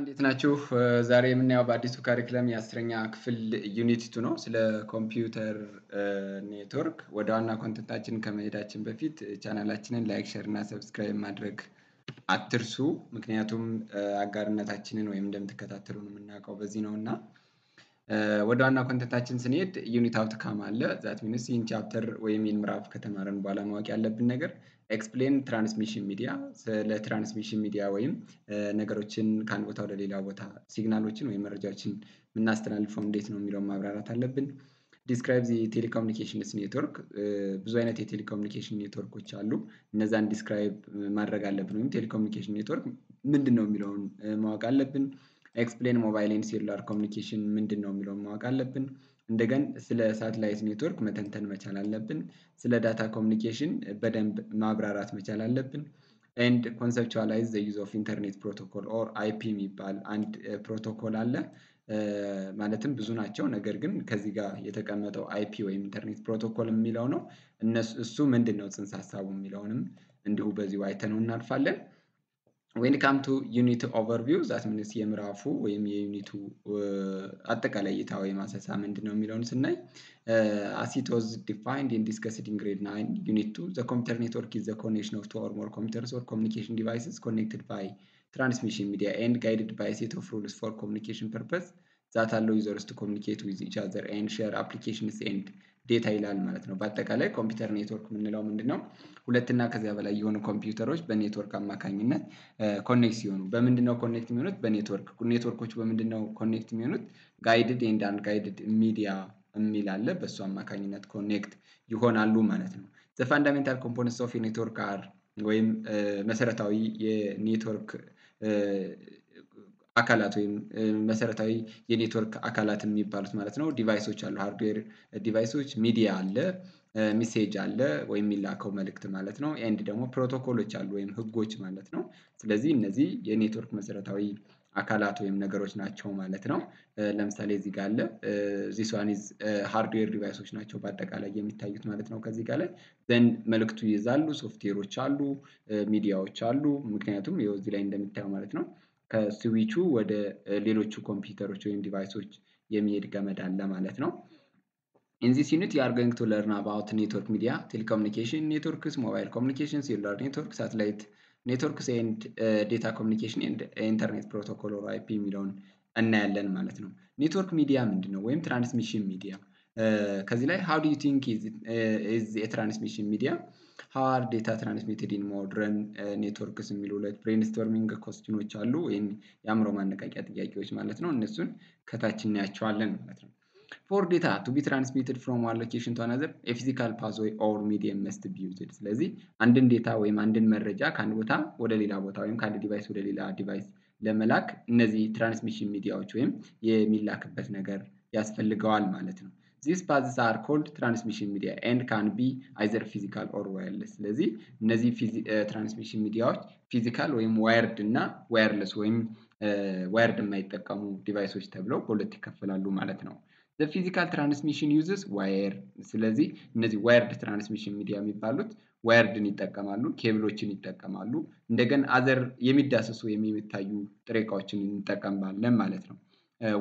እንዴት ናችሁ ዛሬ የምናየው በአዲሱ ካሪኩለም የ10ኛ ክፍል ዩኒት 2 ነው ስለ ኮምፒውተር ኔትወርክ ወደ ዋና ኮንተንታችን ከመሄዳችን በፊት ቻናላችንን ላይክ ሼር እና ሰብስክራይብ ማድረግ አትርሱ ምክንያቱም አጋርነታችንን ወይም እንደምትከታተሉን እናቀው በዚህ ነውና ወደ ዋና ኮንተንታችን ስንሄድ ዩኒት አውትካም አለ that means in chapter ወይም in ምዕራፍ ከተማረን በኋላ ማወቅ ያለብን ነገር Explain transmission media. So, transmission media way. Nagarochin can go to the lila water signalochin way. Merjochin monasterial foundation of Miromabrata Talabin describes the telecommunications network. Bzoena telecommunication network which alu Nazan describe Maragalabin telecommunication network. Mindinomiron Magalabin explain mobile and cellular communication Mindinomiron Magalabin. And again, the satellite network, metantan mechalallabin, the data communication, bedem mabrarat mechalallabin, and conceptualize the use of internet protocol or IP mipal and protocol alle. Malatem buzunacho nagar gen kazi ga yetakameto IP or internet protocol milano, and su mendinotzen sasabun milanum, and ubazi waitanun narfallen. When it comes to unit overview, that means CMRAFU, we unit to Atakalaita, Massasam and Nomilon Senai. As it was defined and discussed in grade 9, unit 2, the computer network is the connection of two or more computers or communication devices connected by transmission media and guided by a set of rules for communication purpose that allow users to communicate with each other and share applications and data ይላል ማለት ነው በአጠቃላይ ኮምፒውተር ኔትወርክ ምንለው ምንድነው ሁለትና ከዚያ በላይ የሆኑ ኮምፒውተሮች በኔትወርክ አማካኝነት ኮኔክት ሲሆኑ በመንድነው ኮኔክት የሚሆኑት በኔትወርክ ኔትወርኮች በመንድነው ኮኔክት የሚሆኑት ጋይድድ ኤንድ አንጋይድድ ሚዲያ የሚላለ በሱ አማካኝነት ኮኔክት ይሆናሉ ማለት ነው the fundamental components of a network are ወይም መሰረታዊ የኔትወርክ አካላት ወይም መሰረታዊ የኔትወርክ አካላት የሚባሉት ማለት ነው ዲቫይሶች አሉ ሃርድዌር ዲቫይሶች ሚዲያ አለ ሜሴጅ አለ ወይም ሚላከው መልእክት ማለት ነው ኤንድ ደግሞ ፕሮቶኮሎች አሉ ወይም ህጎች ማለት ነው ስለዚህ እነዚህ የኔትወርክ መሰረታዊ አካላት ወይም ነገሮች ናቸው ማለት ነው ለምሳሌ እዚህ ጋር አለ this one is ሃርድዌር ዲቫይሶች ናቸው በአጠቃላይ የሚታዩት ማለት ነው ከዚህ ጋር ላይ then መልእክቱ ይዛሉ ሶፍትዌሮች አሉ ሚዲያዎች አሉ ምክንያቱም ይሄው እዚህ ላይ እንደምታዩ ማለት ነው ከስዊቹ ወደ ሌሎቹ ኮምፒውተሮች ወይም ዲቫይሶች የሚሄድ ገመድ አለ ማለት ነው In this unit you are going to learn about network media, telecommunication networks, mobile communications, cellular networks, satellite networks and data communication and internet protocol or IP ሚለውን እናያለን ማለት ነው ኔትወርክ ሚዲያ ምንድነው ወይም ትራንስሚሽን ሚዲያ ከዚህ ላይ how do you think is a transmission media how are data transmitted in modern networks የሚሉ ላይ brainstorming questions አሉ ወይም ያምሮ ማነቃቂያ ጥያቄዎች ማለት ነው እነሱን ከታች እናያቸዋለን ማለት ነው for data to be transmitted from one location to another a physical pathway or medium must be used ስለዚህ አንድን ዴታ ወይም አንድን መረጃ ከአንድ ቦታ ወደ ሌላ ቦታ ወይም ከአንድ ዲቫይስ ወደ ሌላ ዲቫይስ ለመላክ እነዚህ ትራንስሚሽን ሚዲያዎች ወይም የሚላክበት ነገር ያስፈልጋል ማለት ነው These paths are called transmission media and can be either physical or wireless. Lazy, nazi transmission media physical or wired na wireless or wired might become device which tableau politica fallalumalatno. The physical transmission uses wire. Lazy, nazi wired transmission media mi balut, wired nitakamalu, cable chinittakamalu, and again other yemidasus we mimitayu trekochin takambalemalatno.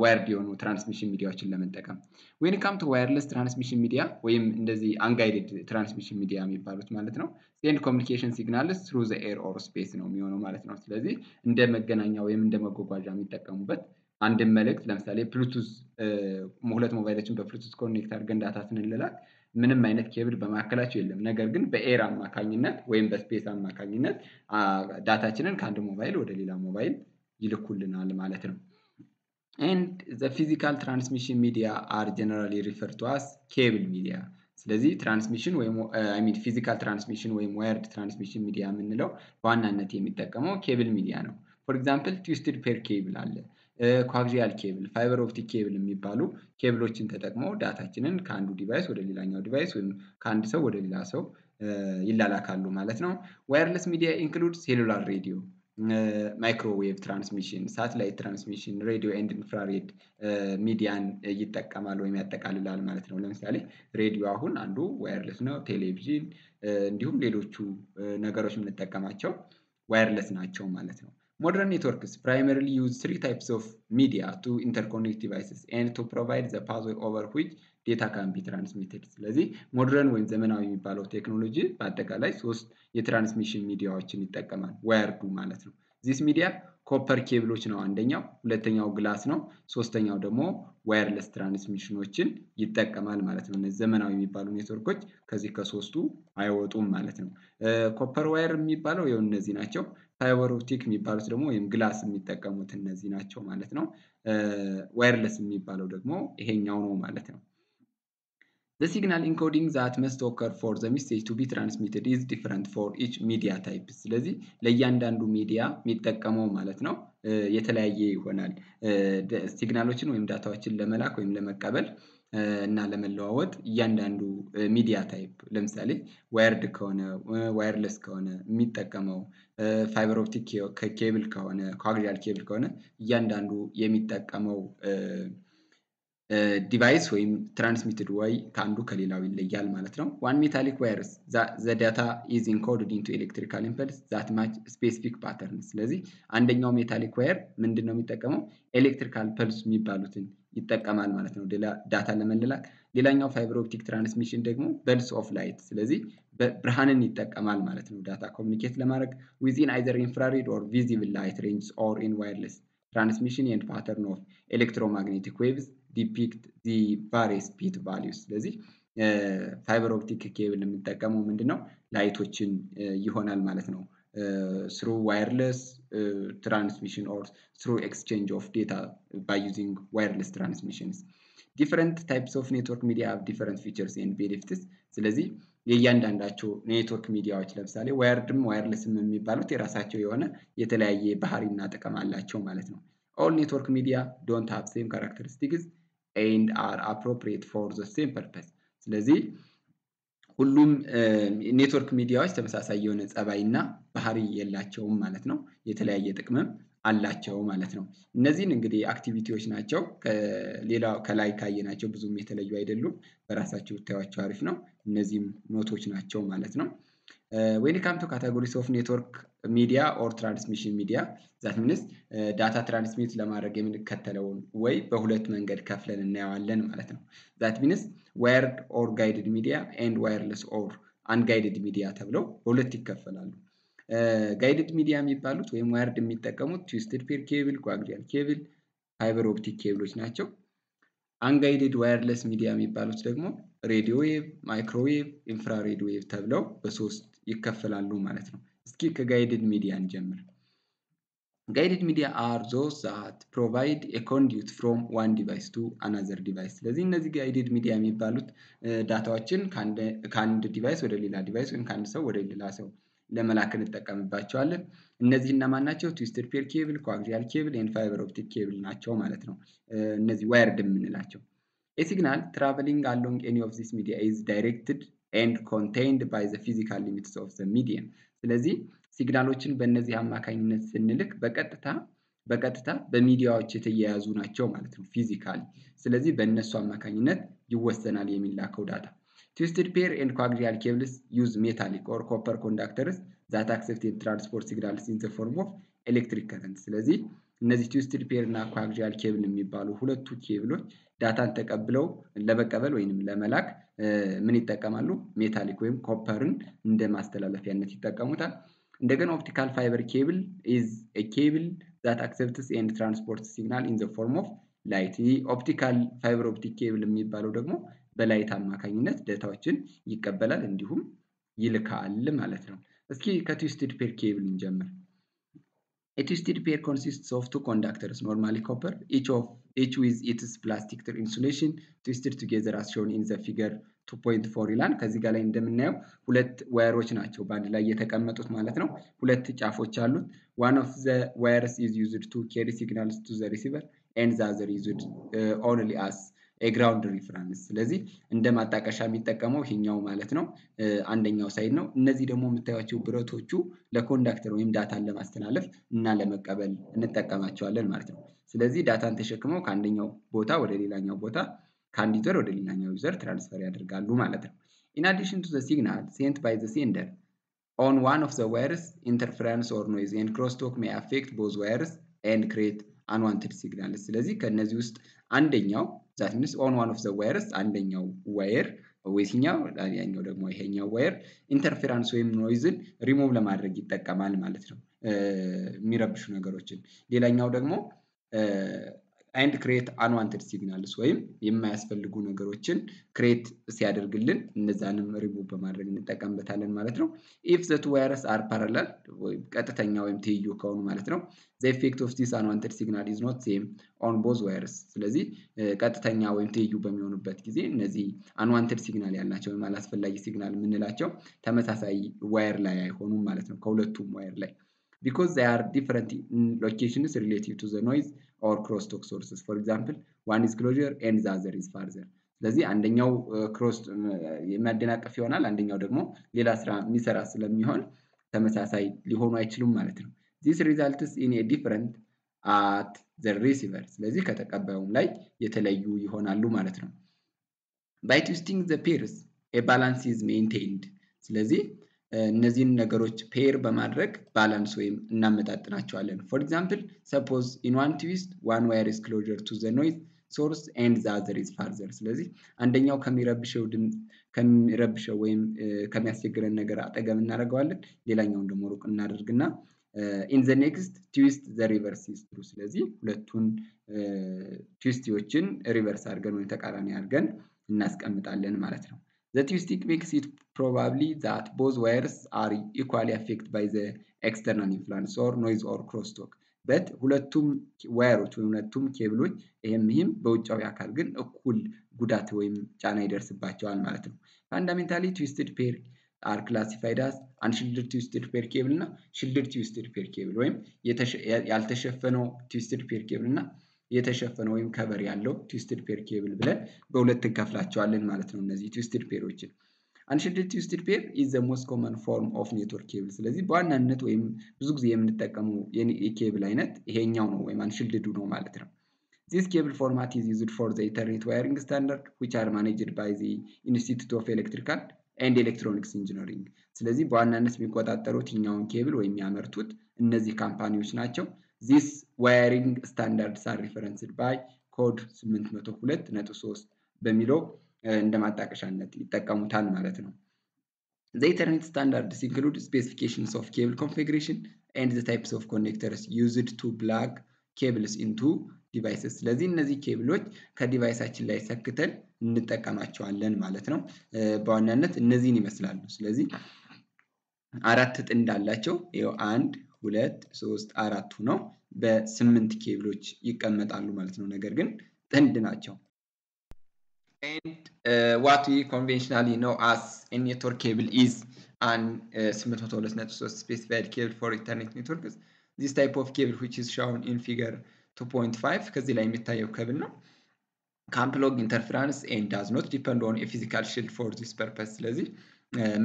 Wired የሆኑ transmission media ዎችን ለመጠቀም when it comes to wireless transmission media ወይም እንደዚህ unguided transmission media የሚባሉት ማለት ነው send communication signals through the air or space ነው የሚሆነው ማለት ነው ስለዚህ እንደ መገናኛ ወይም እንደ መጓጓዣ የሚጠቀሙበት አንድ መልእክት ለምሳሌ bluetooth ሁለት ሞባይሎችን በbluetooth connect አድርገን ዳታ ስንላላክ ምንም አይነት ኬብል በማከላቸው የለም ነገር ግን በኤር አማካኝነት ወይም በስፔስ አማካኝነት ዳታችንን ከአንድ ሞባይል ወደ ሌላ ሞባይል ይልኩልናል ማለት ነው And the physical transmission media are generally referred to as cable media. So, the transmission, physical transmission, wired transmission media, cable media. No. For example, twisted-pair cable, coaxial cable, fiber-optic cable, cable data can device or device can so Wireless media includes cellular radio. Microwave transmission, satellite transmission, radio and infrared media and ይጠቀማል ወይም ያጠቃልላል ማለት ነው ለምሳሌ ሬዲዮ አሁን አንዱ wireless ነው ቴሌቪዥን እንዲሁም ሌሎቹ ነገሮች ምንጠቀማቸው wireless ናቸው ማለት ነው Modern networks primarily use three types of media to interconnect devices and to provide the pathway over which data can be transmitted. Slezi, modern when zemenawi mibalo technology patekalai sost ye transmission mediaዎችን ይጠቀማል. Wire to ማለት ነው. This media copper cableዎች ነው አንደኛው, ሁለተኛው glass ነው, ሶስተኛው ደግሞ wireless transmissionዎችን ይጠቀማል ማለት ነው. ዘመናዊ የሚባሉ ኔትወርኮች ከዚህ ከሶስቱ አይወጡም ማለት ነው. Copper wire የሚባለው የው እነዚህ ናቸው. Fiber optic የሚባሉት ደግሞ ወይም glass የሚጠቀሙት እነዚህ ናቸው ማለት ነው። Wireless የሚባለው ደግሞ ይሄኛው ነው ማለት ነው. The signal encoding that must occur for the message to be transmitted is different for each media type. Slezi, leyandandu media mitakamo ማለት ነው የተለያየ ይሆናል. ሲግናሎችን ወይም ዳታዎችን ለመላክ ወይም ለመቀበል እና ለመለዋወጥ ያንዳንዱ ሚዲያ ታይፕ ለምሳሌ wired ከሆነ wireless ከሆነ የሚጠቀመው fiber optic cable ከሆነ coaxial cable ከሆነ ያንዳንዱ የሚጠቀመው device ወይም transmitted way ካንዱ ከሌላው ይለያል ማለት ነው. One metallic wires the data is encoded into electrical impulse that match specific patterns. ስለዚህ አንደኛው metallic wire ምንድነው የሚጠቀመው electrical pulse የሚባሉትን ይጠቀማል ማለት ነው ዳታ ለመላክ. ሌላኛው fiber optic transmission ደግሞ pulse of light ስለዚህ ብርሃንን ይጠቀማል ማለት ነው ዳታ communicate ለማድረግ within either infrared or visible light range or in wireless transmission and pattern of electromagnetic waves depict the various speed values. Lezi, fiber optic cable mitakamu mendino, light watchin yuhonal malatno, through wireless transmission or through exchange of data by using wireless transmissions. Different types of network media have different features and benefits. Lezi, yeyandandacho network media which lemsale wireless memibalut erasacho yone yetelaye baharina tekamallacho malatno. All network media don't have same characteristics and are appropriate for the same purpose. ስለዚህ ሁሉም ኔትወርክ ሚዲያዎች ተመሳሳይ የሆነ ጸባይና ባህሪ የላቸውም ማለት ነው የተለያየ ጥቅም አላቸው ማለት ነው። እነዚህን እንግዲህ አክቲቪቲዎች ናቸው ከሌላ ከላይ ካየናቸው ብዙም የተለዩ አይደሉም በራሳቸው ተያያቸው አሪፍ ነው እነዚህም ኖቶች ናቸው ማለት ነው። When it comes to categories of network media or transmission media, that means data transmits ለማድረግ የምንከተለውን ወይ በሁለት መንገድ ከፍለን እናያለን ማለት ነው. That means wired or guided media and wireless or unguided media ተብለው በሁለት ይከፈላሉ. Guided media የሚባሉት ወይም wired የሚጠቀሙት twisted pair cable, coaxial cable, fiber optic cableዎች ናቸው. Unguided wireless media የሚባሉት ደግሞ radio wave, microwave, infrared wave ተብለው በሶስት ይከፈላሉ ማለት ነው። እስኪ ከguided media እንጀምር. Guided media are those that provide a conduit from one device to another device. ስለዚህ እነዚህ guided media የሚባሉት ዳታዎችን ከአንድ ዲቫይስ ወደ ሌላ ዲቫይስ ወይም ከአንድ ሰው ወደ ሌላ ሰው ለመላክ እንጠቀምባቸዋለን። እነዚህ እናማን ናቸው? twisted pair cable, coaxial cable and fiber optic cable ናቸው ማለት ነው። እነዚህ wired የምንላቸው. A signal traveling along any of this media is directed and contained by the physical limits of the medium. ስለዚህ ሲግናሎችን በእነዚህ አማካኝነት ስንልክ በቀጥታ በሚዲያዎች የተያያዙ ናቸው ማለት ነው ፊዚካሊ። ስለዚህ በእነሱ አማካኝነት ይወሰናል የሚላከው ዳታ. Twisted pair and coaxial cables use metallic or copper conductors that accept and transport signals in the form of electric current. ስለዚህ እነዚህ twisted pair እና coaxial cable የሚባሉ ሁለቱ ኬብሎች ዳታን ተቀብለው ለመቀበል ወይንም ለመላክ ምን ይጠቀማሉ? ሜታሊክ ወይም ኮፐርን እንደማስተላለፊያነት ይጠቀሙታል። እንደገና optical fiber cable is a cable that accepts and transports signal in the form of light. Optical fiber optic cable የሚባለው ደግሞ በላይት አማካኝነት ዳታዎችን ይቀበላል እንዲሁም ይልካል ማለት ነው። እስኪ ከtwisted pair cable እንጀምር. A twisted pair consists of two conductors, normally copper, each with its plastic insulation twisted together as shown in the figure 2.4 ይላል። ከዚህ ጋር ላይ እንደምናየው ሁለት ዋየሮች ናቸው በአንድ ላይ የተቀመጡት ማለት ነው። ሁለት ጫፎች አሉት። One of the wires is used to carry signals to the receiver and the other is used only as a ground reference. ስለዚህ እንደማጣቀሻ የሚጠቀመው ይሄኛው ማለት ነው አንደኛው ሳይድ ነው። እነዚህ ደግሞ የምታዩቸው ብረቶቹ ለኮንዳክተር ወይም ዳታን ለማስተላለፍ እና ለመቀበል እንጠቀማቸዋለን ማለት ነው። ስለዚህ ዳታን ተሸክመው ከአንደኛው ቦታ ወደ ሌላኛው ቦታ ከአንድ ዩዘር ወደ ሌላኛው ዩዘር ትራንስፈር ያደርጋሉ ማለት ነው። In addition to the signal sent by the sender, on one of the wires, interference or noise and crosstalk may affect both wires and create unwanted signals. ስለዚህ ከነዚህ ውስጥ አንደኛው that means on one of the wires አንደኛው wire ወይስኛው ያኛው ደግሞ ይሄኛው wire interference ወይም noise-ን remove ለማድረግ ይጠቀማል ማለት ነው የሚረብሹ ነገሮችን ሌላኛው ደግሞ and create unwanted signals ወይም የማያስፈልጉ ነገሮችን create ሲያደርግልን እነዛንም remove በማድረግ እንጠቀምበታለን ማለት ነው if the two wires are parallel ቀጥተኛ ወይም ትይዩ ከሆኑ ማለት ነው the effect of this unwanted signal is not same on both wires ስለዚህ ቀጥተኛ ወይም ትይዩ በሚሆኑበት ጊዜ እነዚህ unwanted signal ያላቸው ማላስፈልጊ signal ምንላቸው ተመሳሳይ wire ላይ አይሆኑም ማለት ነው ከሁለቱም wire ላይ because they are different locations relative to the noise or crosstalk sources. For example, one is closer and the other is farther. ስለዚህ አንደኛው cross የሚያደናቅፍ ይሆናል አንደኛው ደግሞ ሌላ ስራ የሚሰራ ስለሚሆን ተመሳሳይ ሊሆኑ አይችሉም ማለት ነው. This results in a different at the receiver. ስለዚህ ከተቀባዩም ላይ የተለዩ ይሆናሉ ማለት ነው. By twisting the pairs, a balance is maintained. ስለዚህ እነዚህን ነገሮች ፔር በማድረግ ባላንስ ወይም እናመጣጥናቸዋለን for example suppose in one twist one wire is closer to the noise source and the other is farther ስለዚህ አንደኛው ከሚረብሽው ወይም ከሚያስቸግረን ነገር አጠገብ እናደርገዋለን ሌላኛው ደግሞ ሩቅ እናደርግና in the next twist the reverse is true ስለዚህ ሁለቱን ትዊስቶችን ሪቨርስ አድርገን ወይም ተቃራኒ አድርገን እናስቀምጣለን ማለት ነው The twisting makes it probably that both wires are equally affected by the external influence or noise or crosstalk. But ሁለቱም wires ወይም ሁለቱም ኬብሎች ይሄም በውጫው ያካል ግን እኩል ጉዳት ወይም ጫና ይደርስባቸዋል ማለት ነው. Fundamentally twisted pair are classified as unshielded twisted pair cable እና shielded twisted pair cable ወይም ያልተሸፈነው twisted pair cable እና የተሸፈነው ወይም ከቨር ያለው twisted pair cable ብለን በሁለት እንከፍላቸዋለን ማለት ነው እነዚህ twisted pairዎችን unshielded twisted pair is the most common form of network cable ስለዚህ በዋናነት ወይም ብዙ ጊዜ የምንጠቀመው የኬብል አይነት ይሄኛው ነው ወይም unshielded ነው ማለት ነው this cable format is used for the Ethernet wiring standard which are managed by the Institute of Electrical and Electronics Engineering ስለዚህ በዋናነት የሚቆጣጠሩት ይኛውን ኬብል ወይም ያመርቱት እነዚህ ካምፓኒዎች ናቸው These wiring standards are referenced by code 802.3 በሚለው እንደማጣቀሻነት ይጠቀሙታል ማለት ነው The Ethernet standards include specifications of cable configuration and the types of connectors used to plug cables into devices ስለዚህ እነዚህ ኬብሎች ከዲቫይሳችን ላይ ሰክተን እንጠቀማቸዋለን ማለት ነው በዋናነት እነዚህን ይመስላሉ ስለዚህ አራት ጥንድ አላቸው ይሄው አንድ 2 3 4 ሆነው በ8 ኬብሎች ይቀመጣሉ ማለት ነው ነገር ግን ጥንድ ናቸው and what we conventionally know as a network cable is an 802.3 specified cable for Ethernet networks this type of cable which is shown in figure 2.5 ከዚህ ላይ የሚታየው ኬብል ነው can plug interference and does not depend on a physical shield for this purpose ስለዚህ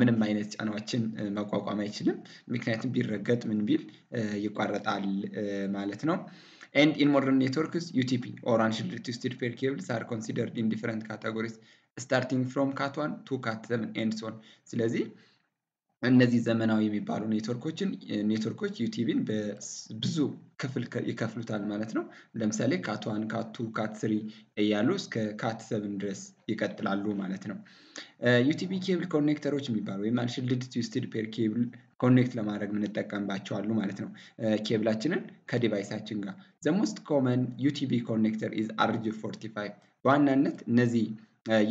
ምንም አይነት ጫናዎችን መቋቋም አይችልም ምክንያቱም ቢረገጥ ምን ቢል ይቋረጣል ማለት ነው and in modern networks UTP or unshielded twisted pair cables are considered in different categories starting from CAT1 to CAT7 and so on ስለዚህ እነዚህ ዘመናዊ የሚባሉ ኔትወርኮች UTP-ን በብዙ ክፍል ይከፍሉታል ማለት ነው ለምሳሌ CAT1 CAT2 CAT3 ያሉ እስከ CAT7 ድረስ ይከተላሉ ማለት ነው UTP cable connectors የሚባሉ ወይም unshielded twisted pair cable connect ለማድረግ ምንጠቀምባቸዋል ማለት ነው ኬብላችንን ከዲቫይሳችን ጋር the most common UTP connector is RJ45 በዋናነት እነዚህ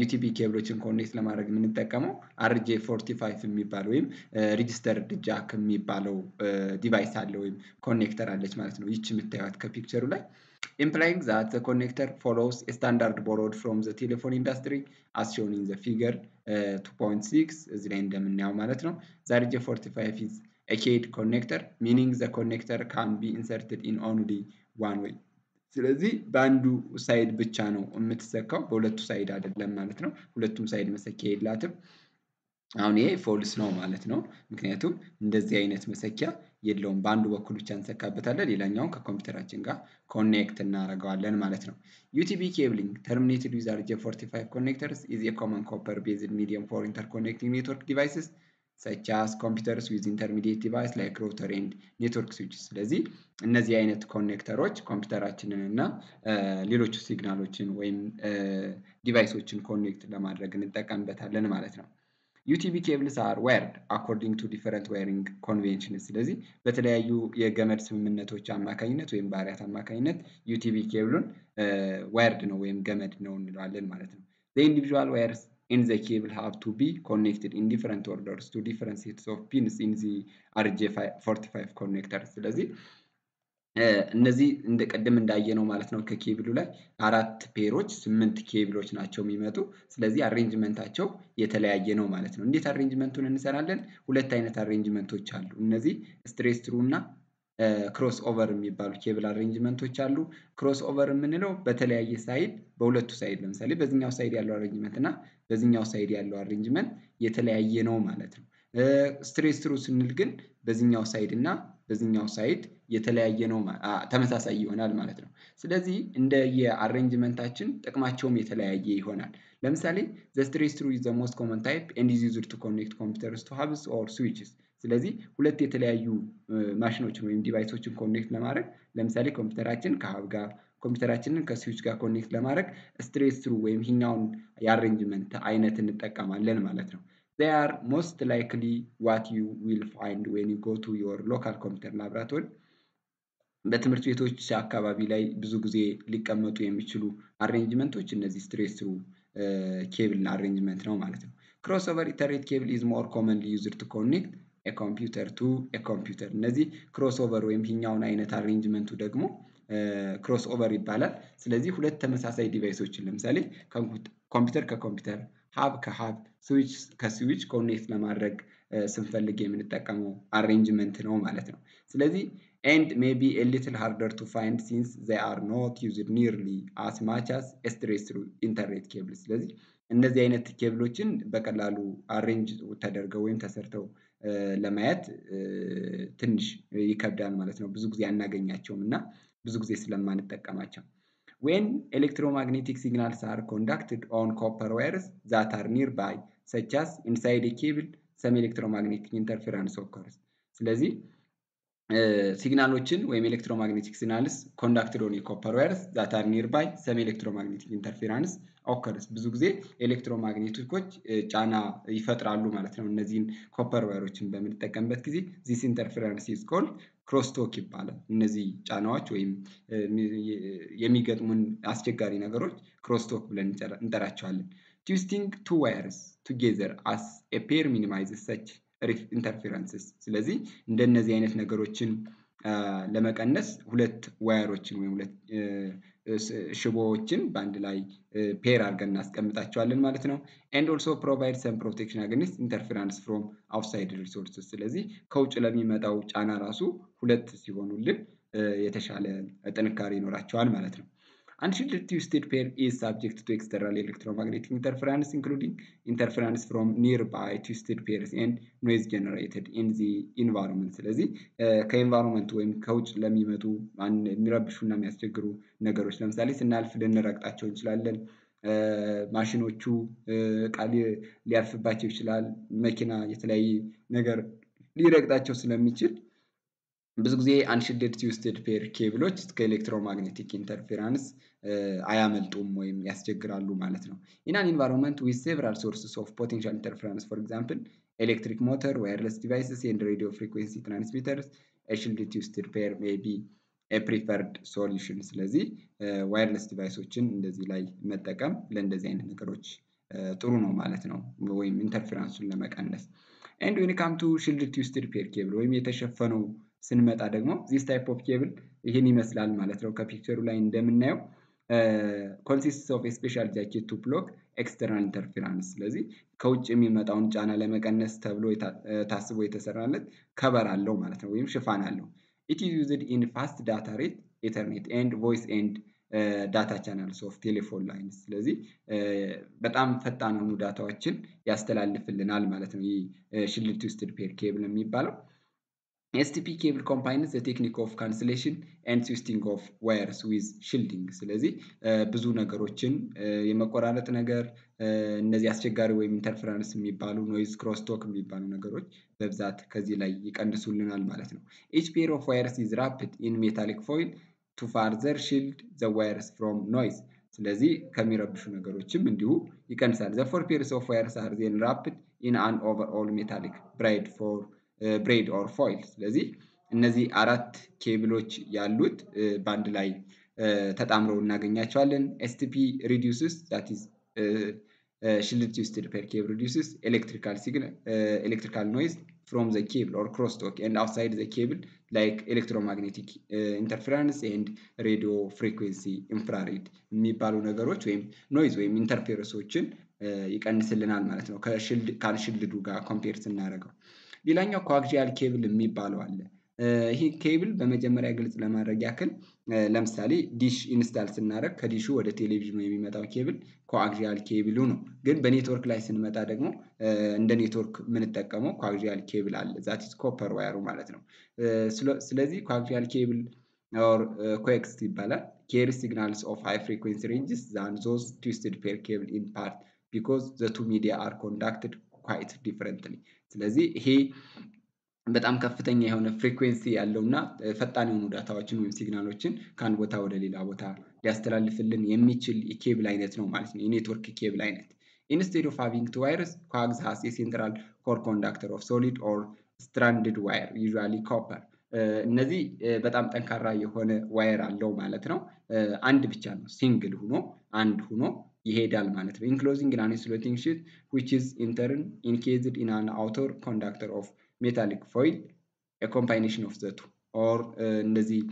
UTP ኬብሎችን ኮኔክት ለማድረግ ምንጠቀመው RJ45 የሚባለው ወይም ሬጂስተርድ ጃክ የሚባለው ዲቫይስ አለ ወይም ኮኔክተር አለች ማለት ነው ይቺ የምታዩት ከፒክቸሩ ላይ implying that the connector follows a standard borrowed from the telephone industry as shown in the figure 2.6 እዚህ ላይ እንደምናየው ማለት ነው RJ45 is a CAD connector meaning the connector can be inserted in only one way ስለዚህ ባንዱ ሳይድ ብቻ ነው የምትሰካው በሁለቱ ሳይድ አይደለም ማለት ነው ሁለቱም ሳይድ መሰኪያ የላትም አሁን ይሄ ፎልስ ነው ማለት ነው ምክንያቱም እንደዚህ አይነት መሰኪያ የለውም ባንዱ በኩል ብቻ እንሰካበታለን ሌላኛው ከኮምፒውተራችን ጋር ኮኔክት እናደርጋለን ማለት ነው UTP cabling terminated with RJ45 connectors is a common copper based medium for interconnecting network devices such as computers with intermediate device like router and network switches. Lazy, and as the INET connector, computer Liloch signal when device connect the Madragan Takan. UTP cables are wired according to different wiring conventions. Lazy, but you gammed Summinatoch and Macanet, when Barrett and Macanet, UTP cable, wired no way gammed known Rallen Marathon. The individual wires in the cable have to be connected in different orders to different sets of pins in the RJ45 connector. So that's it. Nazi in the Kadam Diano Malatnoka cable, Arat Peroch, Cement Cable Nacho Mimato, Slazy arrangement acho, Yetala Yeno Malaton. This arrangement to Nesaralan, Uletanet arrangement to Chal, Nazi, stress runa. Crossover የሚባሉ cable arrangemenቶች አሉ crossover የምንለው በተለያየ ሳይድ በሁለቱ ሳይድ ለምሳሌ በዚህኛው ሳይድ ያለው arrangement እና በዚህኛው ሳይድ ያለው arrangement የተለያየ ነው ማለት ነው stress through ስንል ግን በዚህኛው ሳይድ እና በዚህኛው ሳይድ የተለያየ ነው ተመሳሳይ ይሆናል ማለት ነው ስለዚህ እንደ የarrangementታችን ጥቅማቸውም የተለያየ ይሆናል ለምሳሌ the stress through is the most common type and is used to connect computers to hubs or switches ስለዚህ ሁለት የተለያዩ ማሽኖችን ወይም ዲቫይሶችን ኮኔክት ለማድረግ ለምሳሌ ኮምፒውተራችን ከሀብ ጋር ኮምፒውተራችንን ከስዊች ጋር ኮኔክት ለማድረግ ስትሬስ ትሩ ወይም ሂኛውን ያሬንጅመንት አይነት እንጠቀማለን ማለት ነው they are most likely what you will find when you go to your local computer laboratory በትምህርት ቤቶች አካባቢ ላይ ብዙ ጊዜ ሊቀመጡ የሚችሉ አሬንጅመንቶች እነዚህ ስትሬስ ትሩ ኬብል አሬንጅመንት ነው ማለት ነው crossover ethernet cable is more commonly used to connect a computer to a computer. Nazi crossover wim hinyaun ainet arrangement to degmo crossover ይባላል. ስለዚህ ሁለት ተመሳሳይ ዲቫይሶች ለምሳሌ ኮምፒውተር ከኮምፒውተር hub ከhub switch ከswitch ኮኔክት ለማድረግ ስንፈልግ የምንጠቀመው arrangement ነው ማለት ነው. ስለዚህ and maybe a little harder to find since they are not used nearly as much as straight through internet cables. ስለዚህ እነዚህ አይነት ኬብሎችን በቀላሉ arrange ተደርገው ወይም ተሰርተው ለማየት ትንሽ ይከብዳል ማለት ነው ብዙ ጊዜ አናገኛቸውምና ብዙ ጊዜ ስለማንጠቀማቸው when electromagnetic signals are conducted on copper wires that are nearby such as inside a cable some electromagnetic interference occurs ስለዚህ signaloችን ወይም electromagnetic signals conducted on a copper wires that are nearby some electromagnetic interference occurs ብዙ ጊዜ ኤሌክትሮማግኔቲኮች ጫና ይፈጥራሉ ማለት ነው እነዚህን ኮፐር ዋየሮችን በመጠቀምበት ጊዜ this interference is called crosstalk ይባላል እነዚህ ጫናዎች ወይም የሚገጥሙን አስቸጋሪ ነገሮች crosstalk ብለን እንጠራቸዋለን twisting two wires together as a pair minimizes such interferences ስለዚህ እንደነዚህ አይነት ነገሮችን ለመቀነስ ሁለት ዋየሮችን ወይም ሁለት ሽቦዎችን ባንድ ላይ ፔር አድርገን እናስቀምጣቸዋለን ማለት ነው and also provide some protection against interference from outside resources ስለዚህ ከውጭ ለሚመጣው ጫና ራሱ ሁለት ሲሆኑልን የተሻለ ጥንካሬ ይኖራቸዋል ማለት ነው Unshielded Twisted-Pair is subject to external electromagnetic interference including interference from nearby twisted pairs and noise generated in the environment ስለዚህ ከኤንቫይሮንመንት ወይም ከውጭ ለሚመጡ የሚረብሹና የሚያስቸግሩ ነገሮች ለምሳሌ ስናልፍ ልንረግጣቸው እንችላለን ማሽኖቹ ቃል ሊያልፍባቸው ይችላል መኪና የተለያየ ነገር ሊረግጣቸው ስለሚችል ብዙ ጊዜ አንሺልደድ ትዊስትድ ፔር ኬብሎች ከኤሌክትሮማግኔቲክ ኢንተርፌራንስ አያመልጡም ወይም ያስቸግራሉ ማለት ነው in an environment with several sources of potential interference for example electric motor wireless devices and radio frequency transmitters a shielded twisted pair may be a preferred solution ስለዚህ wireless deviceዎችን እንደዚህ ላይ መጠቀም ለእንደዚህ አይነት ነገሮች ጥሩ ነው ማለት ነው ወይም ኢንተርፌራንሱን ለመቀነስ and when it comes to shielded twisted pair cable ወይም የተሸፈነው ስንመጣ ደግሞ this type of cable ይሄን ይመስላል ማለት ነው ከፒክቸሩ ላይ እንደምናየው consists of a special jacket to block external interference ስለዚህ ከውጭ የሚመጣውን ጫና ለመቀነስ ተብሎ ታስቦ የተሰራለት ከበር አለው ማለት ነው ወይም ሽፋን አለው it is used in fast data rate ethernet and voice and data channels of telephone lines ስለዚህ በጣም ፈጣን የሆኑ ዳታዎችን ያስተላልፍልናል ማለት ነው ይሄ shielded twisted pair cable የሚባለው STP cable combines the technique of cancellation and twisting of wires with shielding. Selezi, Buzuna Garochin, Yemakorana Nagar, Naziastegari, interference, Mipalu, noise, crosstalk, Mipalu Nagaroch, Webzat, Kazila, Yik and Sulinal Malatino. Each pair of wires is wrapped in metallic foil to further shield the wires from noise. Selezi, Kamira Bushunagarochim, and do you can sell the four pairs of wires are then wrapped in an overall metallic braid for. Braid or foil. Lazi, nazi arat cableoch yalut band line tatamro naganyachualen. STP reduces, that is shielded twisted pair cable reduces electrical signal, electrical noise from the cable or crosstalk and outside the cable, like electromagnetic interference and radio frequency infrared. Mibalu nagaroch weim noise weim interferenceochen yikaniselenaal malet no ka shield kan shielded uga comparison narago. Dilanya coaxial cable mi balwale. He cable bamejamara gilz lamaragakal lamsali dish install senara kadishu wada television mi meta cable coaxial cable uno. Gin ba network license meta dagmo nda network minettakamo coaxial cable alle. That is copper wire ማለት ነው. ስለዚህ coaxial cable or coax tibala carry signals of high frequency ranges than those twisted pair cable in part because the two media are conducted quite differently. Lazi he but I'm cutting on a frequency alumna fatanum datawachum signal chin can what our delawata yastral filling yemichil cable line at normal network cable line at. Instead of having two wires, coax has a central core conductor of solid or stranded wire, usually copper. Nazi but I'm tankara you hone wire alone malatino and bichano single huno and huno. Enclosing an insulating sheet, which is in turn encased in an outer conductor of metallic foil, a combination of the two, or the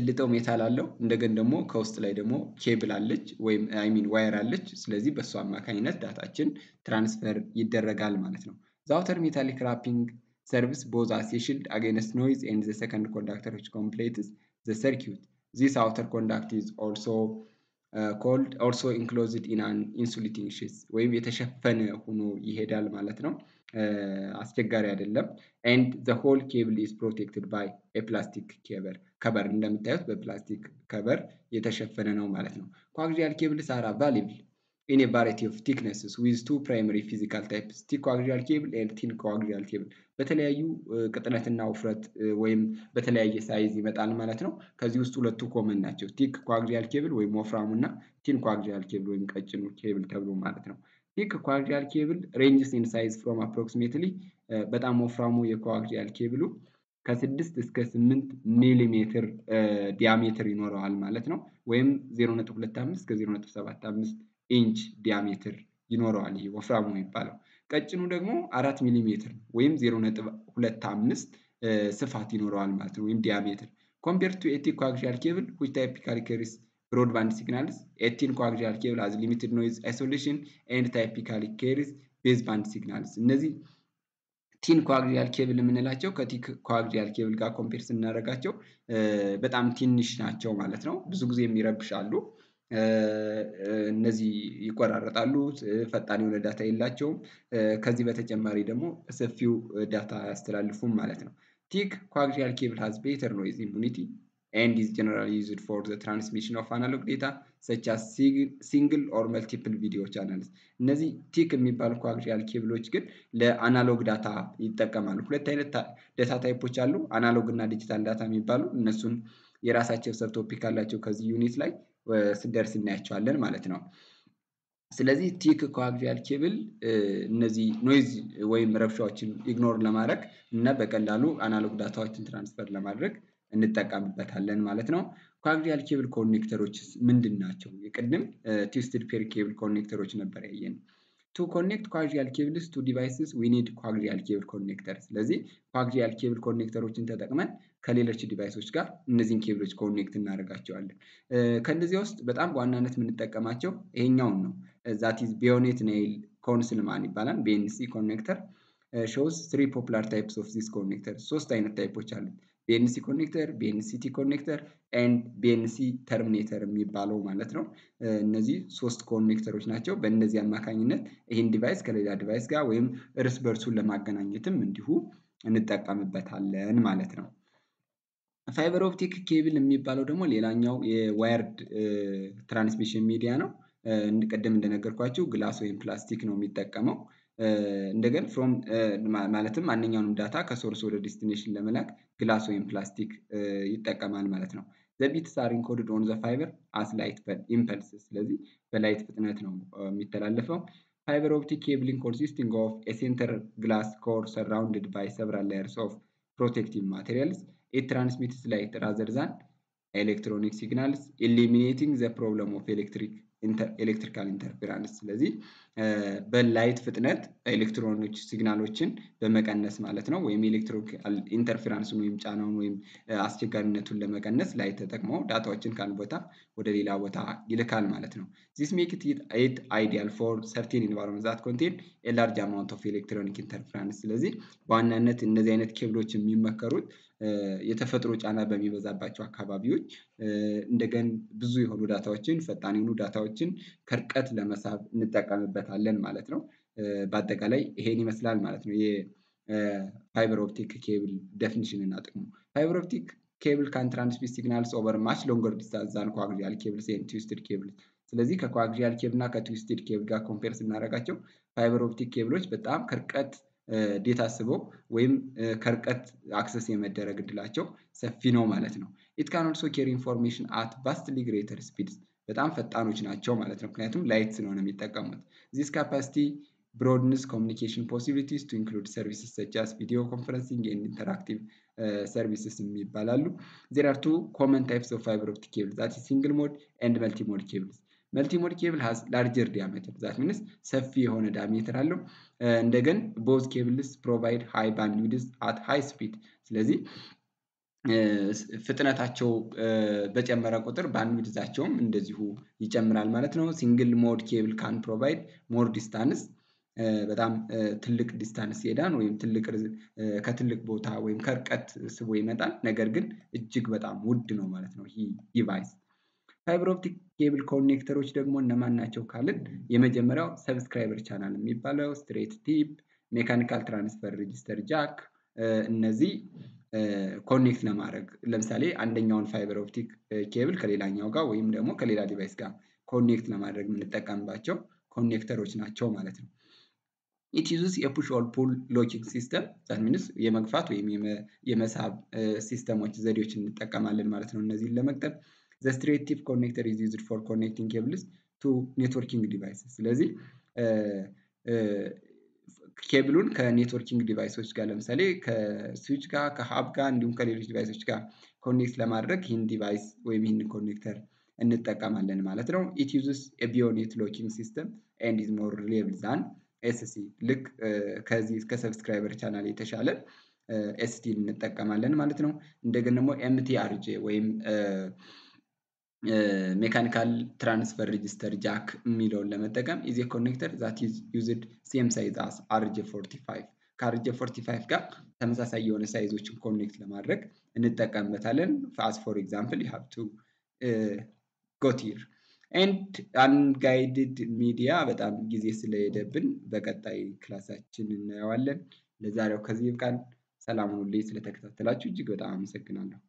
little metal allo, Ndagandamo, coastal idemo, cable allege, I mean wire allege, slazy, baswama kainet, that action transfer iderragal manatno. The outer metallic wrapping serves both as a shield against noise and the second conductor which completes the circuit. This outer conductor is also called also enclosed in an insulating sheet. We will and the whole cable is protected by a plastic cover. Cover the plastic cover. Coaxial cables are available in a variety of thicknesses with two primary physical types: thick coaxial cable and thin coaxial cable. Betalayu katanatna ufrat weim betalay size metal malatno kazi ust huletu common nacho thick coaxial cable weim woframuna thin coaxial cable weim qachinu cable teblo malatno. Thick coaxial cable ranges in size from approximately betam woframu ye coaxial cable ከ6 እስከ 8 mm diameter ይኖራል ማለት ነው ወይም 0.25 እስከ 0.75 inch diameter ይኖራል ይሄ ወፍራሙ ይባላል ቀጭኑ ደግሞ 4 mm ወይም 0.25 ስፋት ይኖራል ማለት ነው ወይም diameter compared to a thin coaxial cable which typically carries broadband signals a thin coaxial cable has limited noise isolation and typically carries baseband signals እነዚህ thin coaxial cable የምንላቸው ከቲክ coaxial cable ጋር compare ስናደርጋቸው በጣም ትንሽ ናቸው ማለት ነው ብዙ ጊዜ የሚረብሻሉ እነዚህ ይቆራረጣሉ ፈጣን የሆነ ዳታ የላቸውም ከዚህ በተጨማሪ ደግሞ ሰፊው ዳታ ያስተላልፉም ማለት ነው thick coaxial cable has better noise immunity and is generally used for the transmission of analog data such as single or multiple video channels እነዚህ thick የሚባሉ coaxial cableዎች ግን ለአናሎግ ዳታ ይጠቀማሉ ሁለት አይነት ዳታ ታይፖች አሉ አናሎግ እና ዲጂታል ዳታ የሚባሉ እነሱን የራሳቸው ሰብ ቶፒክ አላቸው ከዚህ ዩኒት ላይ ስደርስ እናያቸዋለን ማለት ነው ስለዚህ ቲክ ኮአክሲያል ኬብል እነዚህ ኖይዝ ወይም ረብሻዎችን ኢግኖር ለማድረግ እና በቀላሉ አናሎግ ዳታዎችን ትራንስፈር ለማድረግ እንጠቀምበታለን ማለት ነው ኮአክሲያል ኬብል ኮኔክተሮች ምንድናቸው የቀደም ትዊስትድ ፔር ኬብል ኮኔክተሮች ነበር ያየን To connect coaxial cables to devices, we need coaxial cable connectors. ስለዚህ coaxial cable connectorዎችን ተጠቅመን ከሌሎች ዲቫይሶች ጋር እነዚህን ኬብሎች ኮኔክት እናደርጋቸዋለን። ከነዚህ ውስጥ በጣም ዋናነት የምንጠቀማቸው ይሄኛውን ነው. That is bayonet nail concealman ይባላል BNC connector shows three popular types of this connector. ሶስት አይነት ታይፖች አሉ. BNC connector, BNCT connector and BNC terminator የሚባለው ማለት ነው እነዚህ ሶስት ኮኔክተሮች ናቸው በእነዚህ አማካኝነት ይሄን ዲቫይስ ከሌላ ዲቫይስ ጋር ወይም ርስ በርሱን ለማገናኘትም እንዲሁ እንጠቀምበታለን ማለት ነው ፋይበር ኦፕቲክ ኬብል የሚባለው ደግሞ ሌላኛው የዋየርድ ትራንስሚሽን ሚዲያ ነው እንድቀደም እንደነገርኳችሁ ግላስ ወይም ፕላስቲክ ነው የሚጠቀመው እንደገና from ማለትም ማንኛውንም ዳታ ከሶርስ ወደ ዲስቲኔሽን ለመላክ ግላስ ወይም ፕላስቲክ ይጠቀማል ማለት ነው The bits are encoded on the fiber as light impulses ስለዚህ በላይት ፍጥነት ነው የሚተላለፈው Fiber optic cabling consisting of a center glass core surrounded by several layers of protective materials. It transmits light rather than electronic signals, eliminating the problem of electrical interference. Lazi, but light fitnet electronic signalochin the mechanism ማለት ነው ወይም electrical interference ወይም ጫናውን ወይም አስቸጋሪነቱን ለመቀነስ ላይት ተጠቅሞ ዳታዎችን ካንድ ቦታ ወደ ሌላ ቦታ ይልካል ማለት ነው This makes it ideal for certain environments that contain a large amount of electronic interference. ስለዚህ በዋናነት እንደዚህ አይነት ኬብሎች የሚመከሩት የተፈጥሮ ጫና በሚበዛባቸው አካባቢዎች እንደገን ብዙ የሆኑ ዳታዎችን ፈጣን የሆኑ ዳታዎችን ከርቀት ለመሳብ እንጠቀምበታለን ማለት ነው በአጠቃላይ ይሄን ይመስላል ማለት ነው የፋይበር ኦፕቲክ ኬብል ዴፊኒሽን እና ጥቅሙ ፋይበር ኦፕቲክ ኬብል ካን ትራንስሚት ሲግናልስ ኦቨር ማች ሎንገር ዲስታንስ ዛን ኮአክሲያል ኬብልስ ኤንድ ትዊስትድ ኬብልስ ስለዚህ ከኮአክሲያል ኬብልና ከትዊስትድ ኬብል ጋር ኮምፔር ስናደርጋቸው ፋይበር ኦፕቲክ ኬብሎች በጣም ከርቀት ዴታ አስበው ወይም ከርቀት አክሰስ የመደረግ ድላቸው ሰፊ ነው ማለት ነው It can also carry information at vastly greater speeds በጣም ፈጣኖች ናቸው ማለት ነው ምክንያቱም ላይት ስለሆነ የሚጠቀሙት This capacity broadens communication possibilities to include services such as video conferencing and interactive services የሚባላሉ There are two common types of fiber optic cables that is single mode and multi mode cables Multi-mode cable has larger diameter. That means, sefi hone diameter allo. And again, both cables provide high bandwidth at high speed. ስለዚህ ፍጥነታቸው በጨመረ ቁጥር ባንድዊድዛቸው እንደዚሁ ይጨምራል ማለት ነው Single mode cable can provide more distance. በጣም ትልቅ ዲስታንስ ይሄዳል ወይም ትልቅ ከትልቅ ቦታ ወይም ከርቀት ስቦ ይመጣል ነገር ግን እጅግ በጣም ውድ ነው ማለት ነው ይሄ ዲቫይስ Fiber optic cable connectors ደግሞ እነማናቸው ካልን የመጀመሪያው ሰብስክራይበር ቻናል የሚባለው ስትሬት ቲፕ ሜካኒካል ትራንስፈር ሬጂስተር ጃክ እነዚህ ኮኔክት ለማድረግ ለምሳሌ አንደኛውን ፋይበር ኦፕቲክ ኬብል ከሌላኛው ጋር ወይም ደግሞ ከሌላ ዲቫይስ ጋር ኮኔክት ለማድረግ የምንጠቀምባቸው ኮኔክተሮች ናቸው ማለት ነው It uses a push or pull locking system that means የመግፋት ወይም የመሳብ ሲስተሞች ዘዴዎችን እንጠቀማለን ማለት ነው እነዚህን ለመቅጠብ The straight tip connector is used for connecting cables to networking devices. ስለዚህ ኬብሉን ከኔትወርኪንግ ዲቫይሶች ጋር ለምሳሌ ከስዊች ጋር ከሀብ ጋር እንዲሁም ከሌሎች ዲቫይሶች ጋር ኮኔክት ለማድረግ ይህን ዲቫይስ ወይም ይህን ኮኔክተር እንጠቀማለን ማለት ነው. It uses a bayonet locking system and is more reliable than SC. ልክ ከዚህ ከሰብስክራይበር ቻናል የተሻለ SC እንጠቀማለን ማለት ነው. እንደገና ደግሞ MTRJ ወይም mechanical transfer register jack የሚለውን ለመጠቀም is a connector that is used same size as RJ45 ከRJ45 ጋር ተመሳሳይ የሆነ ሳይዞችን ኮኔክት ለማድረግ እንጠቀምበታለን as for example you have to go here and unguided media በጣም ጊዜ ስለሄደብን በቀጣይ ክላሳችን እናያለን ለዛሬው ከዚህ በቃን ሰላም ሁሉ ስለተከታተላችሁ እጅግ በጣም አመሰግናለሁ